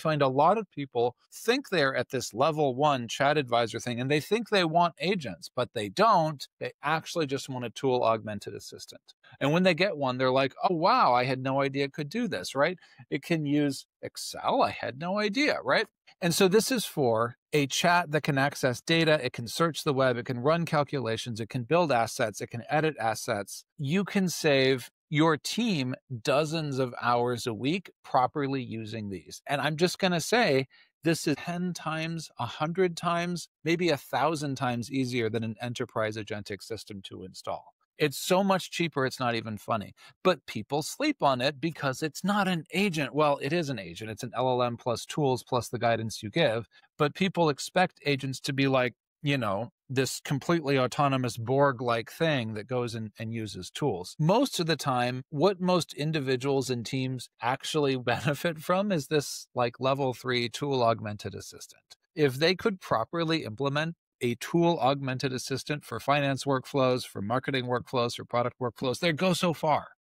find a lot of people think they're at this level one chat advisor thing, and they think they want agents, but they don't. They actually just want a tool augmented assistant. And when they get one, they're like, oh, wow, I had no idea it could do this, right? It can use Excel. I had no idea, right? And so this is for a chat that can access data. It can search the web. It can run calculations. It can build assets. It can edit assets. You can save your team dozens of hours a week properly using these. And I'm just going to say, this is 10 times, 100 times, maybe 1,000 times easier than an enterprise agentic system to install. It's so much cheaper, it's not even funny. But people sleep on it because it's not an agent. Well, it is an agent. It's an LLM plus tools plus the guidance you give. But people expect agents to be like, you know, this completely autonomous Borg-like thing that goes and uses tools. Most of the time, what most individuals and teams actually benefit from is this like level 3 tool augmented assistant. If they could properly implement a tool augmented assistant for finance workflows, for marketing workflows, for product workflows, they go so far.